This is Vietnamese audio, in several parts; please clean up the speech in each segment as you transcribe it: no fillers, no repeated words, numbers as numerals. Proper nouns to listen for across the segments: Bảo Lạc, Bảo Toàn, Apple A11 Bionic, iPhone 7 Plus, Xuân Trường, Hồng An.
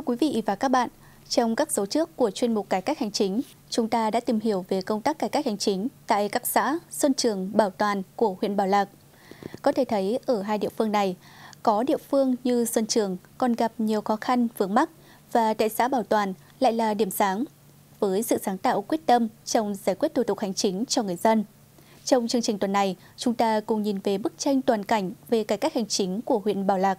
Thưa quý vị và các bạn, trong các số trước của chuyên mục Cải cách hành chính, chúng ta đã tìm hiểu về công tác cải cách hành chính tại các xã Xuân Trường, Bảo Toàn của huyện Bảo Lạc. Có thể thấy ở hai địa phương này, có địa phương như Xuân Trường còn gặp nhiều khó khăn vướng mắc và tại xã Bảo Toàn lại là điểm sáng với sự sáng tạo quyết tâm trong giải quyết thủ tục hành chính cho người dân. Trong chương trình tuần này, chúng ta cùng nhìn về bức tranh toàn cảnh về cải cách hành chính của huyện Bảo Lạc.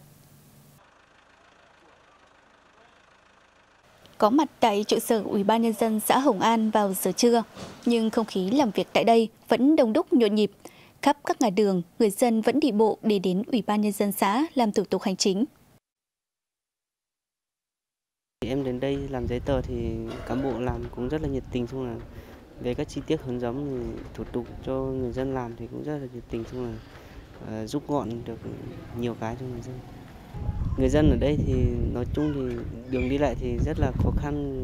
Có mặt tại trụ sở Ủy ban Nhân dân xã Hồng An vào giờ trưa, nhưng không khí làm việc tại đây vẫn đông đúc nhộn nhịp. Khắp các ngã đường, người dân vẫn đi bộ để đến Ủy ban Nhân dân xã làm thủ tục hành chính. Em đến đây làm giấy tờ thì cán bộ làm cũng rất là nhiệt tình, xong là về các chi tiết hướng dẫn thủ tục cho người dân làm thì cũng rất là nhiệt tình, xong là giúp gọn được nhiều cái cho người dân. Người dân ở đây thì nói chung thì đường đi lại thì rất là khó khăn,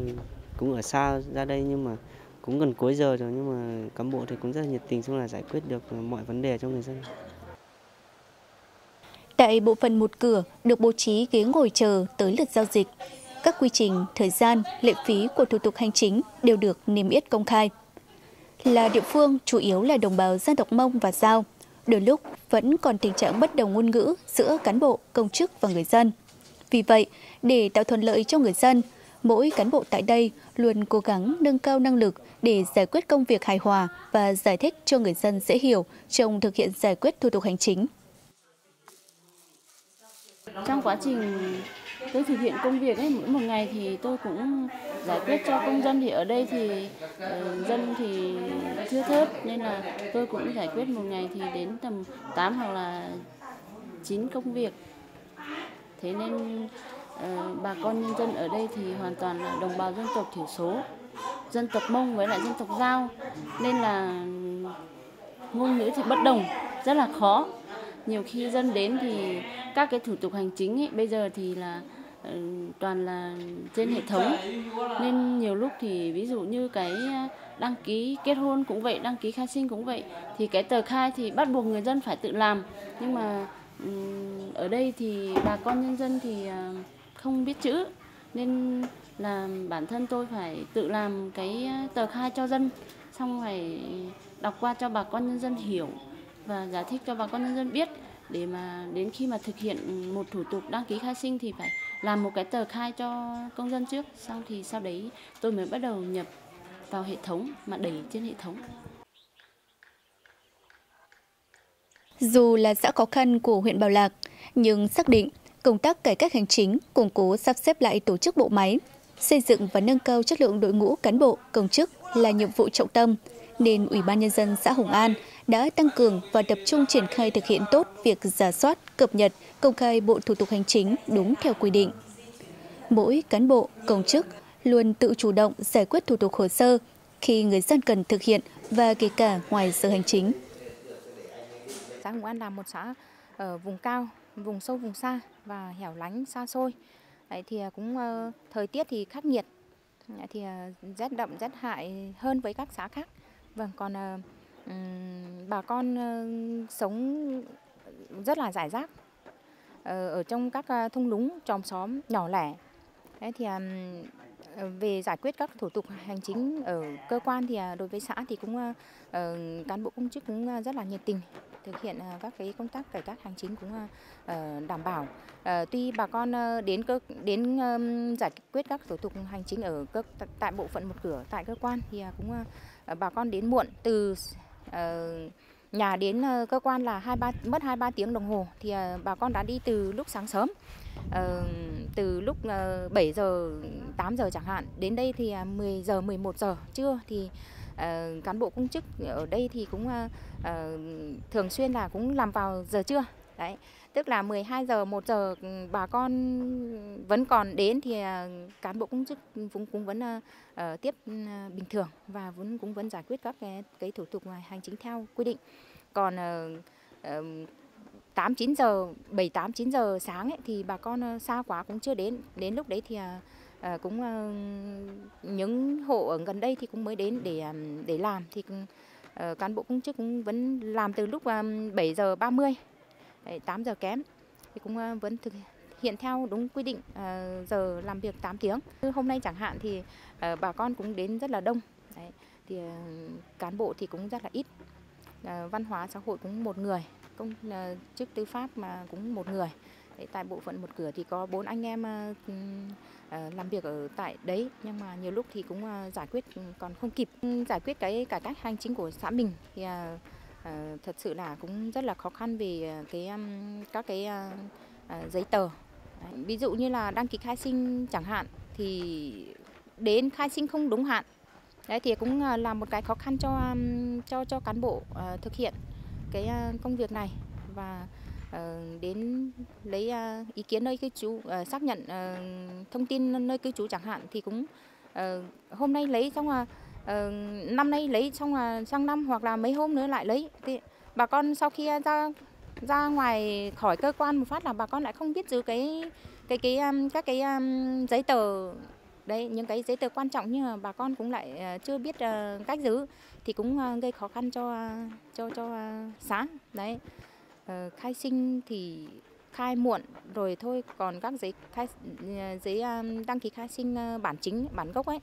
cũng ở xa ra đây nhưng mà cũng gần cuối giờ rồi, nhưng mà cán bộ thì cũng rất là nhiệt tình, xong là giải quyết được mọi vấn đề cho người dân. Tại bộ phận một cửa được bố trí ghế ngồi chờ tới lượt giao dịch. Các quy trình, thời gian, lệ phí của thủ tục hành chính đều được niêm yết công khai. Là địa phương chủ yếu là đồng bào dân tộc Mông và Dao, đôi lúc vẫn còn tình trạng bất đồng ngôn ngữ giữa cán bộ, công chức và người dân. Vì vậy, để tạo thuận lợi cho người dân, mỗi cán bộ tại đây luôn cố gắng nâng cao năng lực để giải quyết công việc hài hòa và giải thích cho người dân dễ hiểu trong thực hiện giải quyết thủ tục hành chính. Trong quá trình tôi thực hiện công việc ấy, mỗi một ngày thì tôi cũng giải quyết cho công dân, thì ở đây thì dân thì thưa thớt nên là tôi cũng giải quyết một ngày thì đến tầm 8 hoặc là 9 công việc. Thế nên bà con nhân dân ở đây thì hoàn toàn là đồng bào dân tộc thiểu số, dân tộc Mông với lại dân tộc Dao, nên là ngôn ngữ thì bất đồng, rất là khó. Nhiều khi dân đến thì các cái thủ tục hành chính ấy, bây giờ thì là toàn là trên hệ thống, nên nhiều lúc thì ví dụ như cái đăng ký kết hôn cũng vậy, đăng ký khai sinh cũng vậy, thì cái tờ khai thì bắt buộc người dân phải tự làm, nhưng mà ở đây thì bà con nhân dân thì không biết chữ nên là bản thân tôi phải tự làm cái tờ khai cho dân, xong phải đọc qua cho bà con nhân dân hiểu và giải thích cho bà con nhân dân biết, để mà đến khi mà thực hiện một thủ tục đăng ký khai sinh thì phải làm một cái tờ khai cho công dân trước, xong thì sau đấy tôi mới bắt đầu nhập vào hệ thống mà đẩy trên hệ thống. Dù là xã khó khăn của huyện Bảo Lạc, nhưng xác định công tác cải cách hành chính, củng cố sắp xếp lại tổ chức bộ máy, xây dựng và nâng cao chất lượng đội ngũ cán bộ, công chức là nhiệm vụ trọng tâm, nên Ủy ban Nhân dân xã Hồng An đã tăng cường và tập trung triển khai thực hiện tốt việc rà soát, cập nhật, công khai bộ thủ tục hành chính đúng theo quy định. Mỗi cán bộ, công chức luôn tự chủ động giải quyết thủ tục hồ sơ khi người dân cần thực hiện và kể cả ngoài giờ hành chính. Xã Hồng An là một xã ở vùng cao, vùng sâu, vùng xa và hẻo lánh, xa xôi. Đấy thì cũng thời tiết thì khắc nghiệt, thì rét đậm, rét hại hơn với các xã khác. Vâng, còn bà con sống rất là rải rác ở trong các thung lũng, chòm xóm nhỏ lẻ. Đấy thì về giải quyết các thủ tục hành chính ở cơ quan thì đối với xã thì cũng cán bộ công chức cũng rất là nhiệt tình, thực hiện các cái công tác cải cách hành chính cũng đảm bảo. Tuy bà con đến giải quyết các thủ tục hành chính ở tại bộ phận một cửa tại cơ quan thì cũng bà con đến muộn, từ nhà đến cơ quan là mất 2-3 tiếng đồng hồ, thì bà con đã đi từ lúc sáng sớm, từ lúc 7 giờ 8 giờ chẳng hạn, đến đây thì 10 giờ 11 giờ trưa thì cán bộ công chức ở đây thì cũng thường xuyên là cũng làm vào giờ trưa. Đấy, tức là 12 giờ 1 giờ bà con vẫn còn đến thì cán bộ công chức cũng vẫn tiếp bình thường và cũng vẫn giải quyết các cái thủ tục hành chính theo quy định. Còn 8-9 giờ 7-8-9 giờ sáng ấy, thì bà con xa quá cũng chưa đến, đến lúc đấy thì cũng những hộ ở gần đây thì cũng mới đến để làm, thì cán bộ công chức cũng vẫn làm từ lúc 7 giờ 30, 8 giờ kém thì cũng vẫn thực hiện theo đúng quy định giờ làm việc 8 tiếng. Hôm nay chẳng hạn thì bà con cũng đến rất là đông. Đấy, thì cán bộ thì cũng rất là ít. Văn hóa xã hội cũng một người, công chức tư pháp mà cũng một người. Đấy, tại bộ phận một cửa thì có 4 anh em làm việc ở tại đấy, nhưng mà nhiều lúc thì cũng giải quyết còn không kịp. Giải quyết cái cải cách hành chính của xã mình thì thật sự là cũng rất là khó khăn về các cái giấy tờ. Đấy, ví dụ như là đăng ký khai sinh chẳng hạn thì đến khai sinh không đúng hạn. Đấy thì cũng là một cái khó khăn cho cán bộ thực hiện cái công việc này, và đến lấy ý kiến nơi cư trú, xác nhận thông tin nơi cư trú chẳng hạn thì cũng hôm nay lấy xong là năm nay lấy xong là sang năm hoặc là mấy hôm nữa lại lấy. Thì bà con sau khi ra ngoài khỏi cơ quan một phát là bà con lại không biết giữ các cái giấy tờ. Đấy, những cái giấy tờ quan trọng nhưng mà bà con cũng lại chưa biết cách giữ thì cũng gây khó khăn cho xã. Đấy, khai sinh thì khai muộn rồi thôi, còn các giấy đăng ký khai sinh bản chính, bản gốc ấy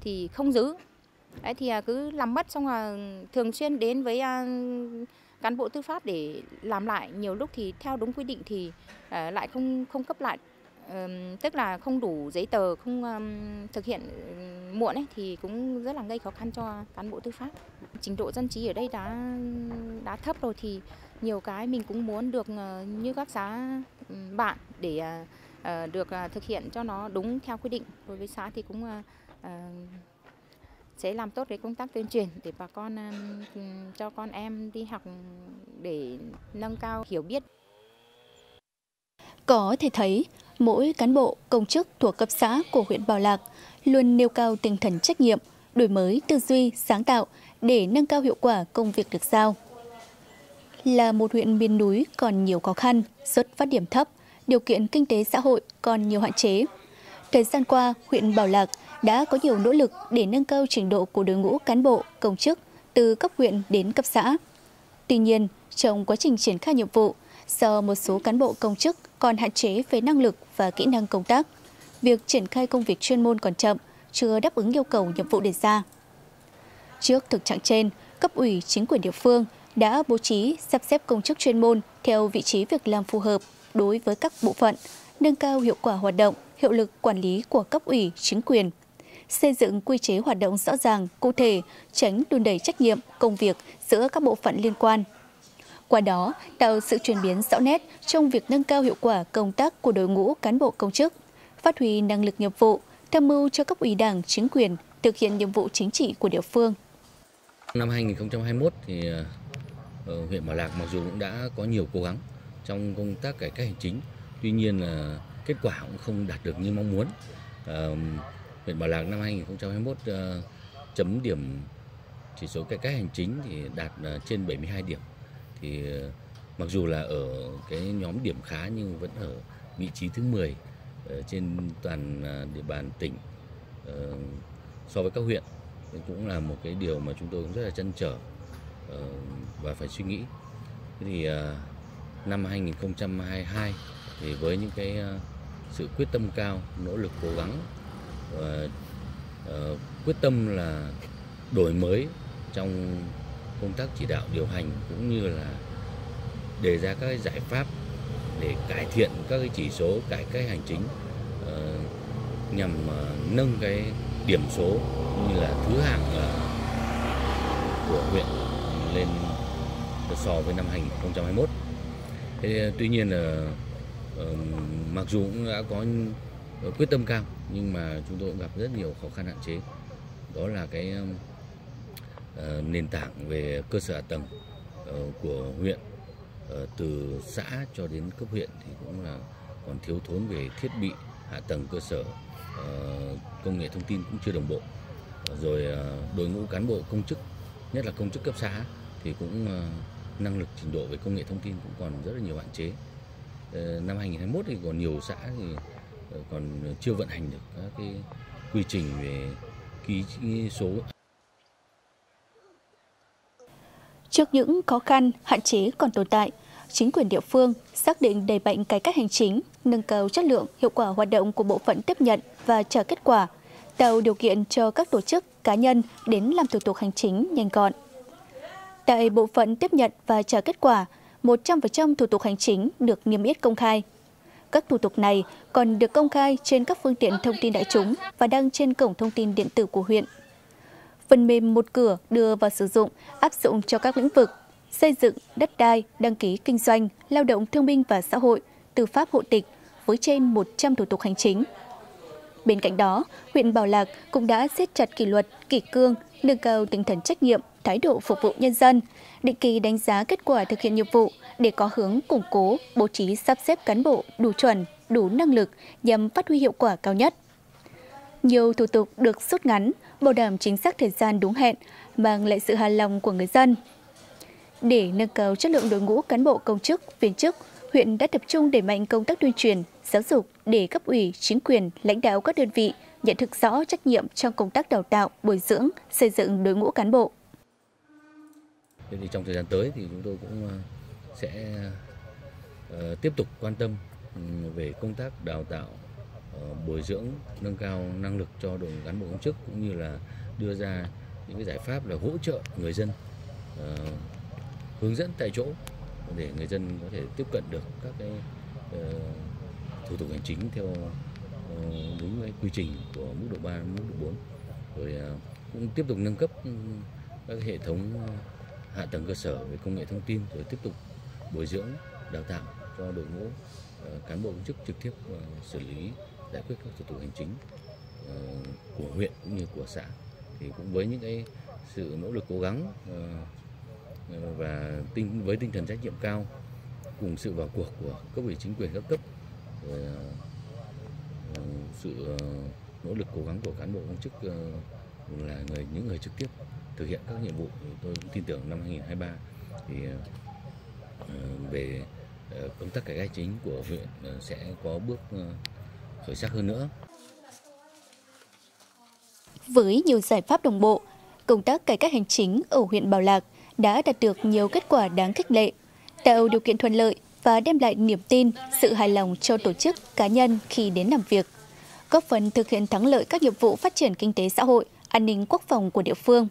thì không giữ. Đấy thì cứ làm mất, xong là thường xuyên đến với cán bộ tư pháp để làm lại. Nhiều lúc thì theo đúng quy định thì lại không cấp lại. Tức là không đủ giấy tờ, không thực hiện muộn ấy, thì cũng rất là gây khó khăn cho cán bộ tư pháp. Trình độ dân trí ở đây đã thấp rồi thì nhiều cái mình cũng muốn được như các xã bạn để được thực hiện cho nó đúng theo quy định. Đối với xã thì cũng sẽ làm tốt cái công tác tuyên truyền để bà con cho con em đi học để nâng cao hiểu biết. Có thể thấy, mỗi cán bộ, công chức thuộc cấp xã của huyện Bảo Lạc luôn nêu cao tinh thần trách nhiệm, đổi mới tư duy, sáng tạo để nâng cao hiệu quả công việc được giao. Là một huyện miền núi còn nhiều khó khăn, xuất phát điểm thấp, điều kiện kinh tế xã hội còn nhiều hạn chế. Thời gian qua, huyện Bảo Lạc đã có nhiều nỗ lực để nâng cao trình độ của đội ngũ cán bộ, công chức từ cấp huyện đến cấp xã. Tuy nhiên, trong quá trình triển khai nhiệm vụ, do một số cán bộ công chức còn hạn chế về năng lực và kỹ năng công tác, việc triển khai công việc chuyên môn còn chậm, chưa đáp ứng yêu cầu nhiệm vụ đề ra. Trước thực trạng trên, cấp ủy chính quyền địa phương đã bố trí sắp xếp công chức chuyên môn theo vị trí việc làm phù hợp đối với các bộ phận, nâng cao hiệu quả hoạt động, hiệu lực quản lý của cấp ủy chính quyền, xây dựng quy chế hoạt động rõ ràng, cụ thể, tránh đùn đẩy trách nhiệm, công việc giữa các bộ phận liên quan. Qua đó, tạo sự chuyển biến rõ nét trong việc nâng cao hiệu quả công tác của đội ngũ cán bộ công chức, phát huy năng lực nghiệp vụ, tham mưu cho cấp ủy Đảng, chính quyền thực hiện nhiệm vụ chính trị của địa phương. Năm 2021 thì huyện Bảo Lạc mặc dù cũng đã có nhiều cố gắng trong công tác cải cách hành chính, tuy nhiên là kết quả cũng không đạt được như mong muốn. Huyện Bảo Lạc năm 2021 chấm điểm chỉ số cải cách hành chính thì đạt trên 72 điểm. Thì mặc dù là ở cái nhóm điểm khá nhưng vẫn ở vị trí thứ 10 trên toàn địa bàn tỉnh so với các huyện, cũng là một cái điều mà chúng tôi cũng rất là trăn trở và phải suy nghĩ. Thế thì năm 2022 thì với những cái sự quyết tâm cao, nỗ lực cố gắng và quyết tâm là đổi mới trong công tác chỉ đạo điều hành, cũng như là đề ra các giải pháp để cải thiện các cái chỉ số cải cách hành chính nhằm nâng cái điểm số cũng như là thứ hạng của huyện lên so với năm 2021. Thế, tuy nhiên là mặc dù cũng đã có quyết tâm cao nhưng mà chúng tôi cũng gặp rất nhiều khó khăn, hạn chế. Đó là cái nền tảng về cơ sở hạ tầng của huyện, từ xã cho đến cấp huyện thì cũng là còn thiếu thốn về thiết bị hạ tầng cơ sở, công nghệ thông tin cũng chưa đồng bộ, rồi đội ngũ cán bộ công chức, nhất là công chức cấp xã thì cũng năng lực trình độ về công nghệ thông tin cũng còn rất là nhiều hạn chế. Năm 2021 thì còn nhiều xã thì còn chưa vận hành được các cái quy trình về ký số. Trước những khó khăn, hạn chế còn tồn tại, chính quyền địa phương xác định đẩy mạnh cải cách hành chính, nâng cao chất lượng, hiệu quả hoạt động của bộ phận tiếp nhận và trả kết quả, tạo điều kiện cho các tổ chức, cá nhân đến làm thủ tục hành chính nhanh gọn. Tại bộ phận tiếp nhận và trả kết quả, 100% thủ tục hành chính được niêm yết công khai. Các thủ tục này còn được công khai trên các phương tiện thông tin đại chúng và đăng trên cổng thông tin điện tử của huyện. Phần mềm một cửa đưa vào sử dụng, áp dụng cho các lĩnh vực xây dựng, đất đai, đăng ký kinh doanh, lao động thương binh và xã hội, tư pháp hộ tịch với trên 100 thủ tục hành chính. Bên cạnh đó, huyện Bảo Lạc cũng đã siết chặt kỷ luật, kỷ cương, nâng cao tinh thần trách nhiệm, thái độ phục vụ nhân dân, định kỳ đánh giá kết quả thực hiện nhiệm vụ để có hướng củng cố, bố trí sắp xếp cán bộ đủ chuẩn, đủ năng lực nhằm phát huy hiệu quả cao nhất. Nhiều thủ tục được rút ngắn, bảo đảm chính xác thời gian đúng hẹn, mang lại sự hài lòng của người dân. Để nâng cao chất lượng đội ngũ cán bộ công chức, viên chức, huyện đã tập trung đẩy mạnh công tác tuyên truyền, giáo dục để cấp ủy, chính quyền, lãnh đạo các đơn vị nhận thức rõ trách nhiệm trong công tác đào tạo, bồi dưỡng, xây dựng đội ngũ cán bộ. Thì trong thời gian tới thì chúng tôi cũng sẽ tiếp tục quan tâm về công tác đào tạo, bồi dưỡng, nâng cao năng lực cho đội ngũ cán bộ công chức, cũng như là đưa ra những cái giải pháp là hỗ trợ người dân, hướng dẫn tại chỗ để người dân có thể tiếp cận được các cái thủ tục hành chính theo đúng cái quy trình của mức độ 3, mức độ 4. Rồi cũng tiếp tục nâng cấp các hệ thống hạ tầng cơ sở về công nghệ thông tin, rồi tiếp tục bồi dưỡng, đào tạo cho đội ngũ cán bộ công chức trực tiếp xử lý, giải quyết các thủ tục hành chính của huyện cũng như của xã. Thì cũng với những cái sự nỗ lực cố gắng và với tinh thần trách nhiệm cao, cùng sự vào cuộc của cấp ủy chính quyền các cấp, sự nỗ lực cố gắng của cán bộ công chức là những người trực tiếp thực hiện các nhiệm vụ, tôi cũng tin tưởng năm 2023 thì về công tác cải cách hành chính của huyện sẽ có bước khởi sắc hơn nữa. Với nhiều giải pháp đồng bộ, công tác cải cách hành chính ở huyện Bảo Lạc đã đạt được nhiều kết quả đáng khích lệ, tạo điều kiện thuận lợi và đem lại niềm tin, sự hài lòng cho tổ chức, cá nhân khi đến làm việc, góp phần thực hiện thắng lợi các nhiệm vụ phát triển kinh tế xã hội, an ninh quốc phòng của địa phương.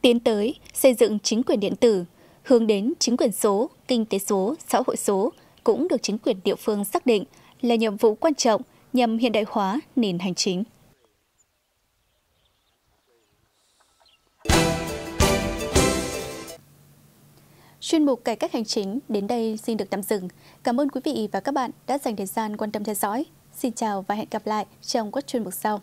Tiến tới xây dựng chính quyền điện tử, hướng đến chính quyền số, kinh tế số, xã hội số cũng được chính quyền địa phương xác định là nhiệm vụ quan trọng nhằm hiện đại hóa nền hành chính. Chuyên mục cải cách hành chính đến đây xin được tạm dừng. Cảm ơn quý vị và các bạn đã dành thời gian quan tâm theo dõi. Xin chào và hẹn gặp lại trong các chuyên mục sau.